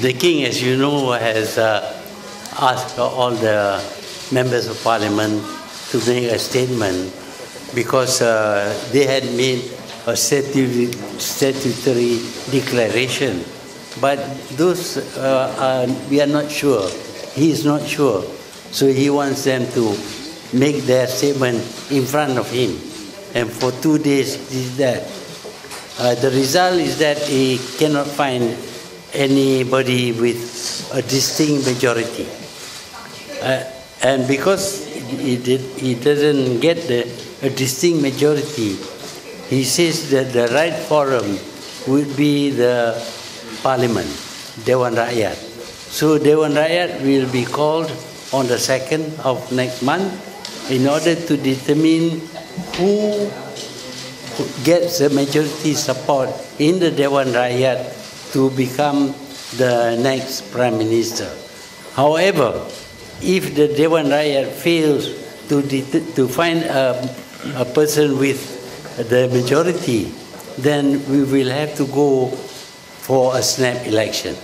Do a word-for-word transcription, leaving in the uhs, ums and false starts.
The King, as you know, has uh, asked all the members of Parliament to make a statement because uh, they had made a statu statutory declaration. But those, uh, are, we are not sure. He is not sure. So he wants them to make their statement in front of him. And for two days did that. Uh, the result is that he cannot find anybody with a distinct majority. Uh, and because he, did, he doesn't get the, a distinct majority, he says that the right forum would be the Parliament, Dewan Rakyat. So Dewan Rakyat will be called on the second of next month in order to determine who gets the majority support in the Dewan Rakyat to become the next Prime Minister. However, if the Dewan Rakyat fails to, to find a, a person with the majority, then we will have to go for a snap election.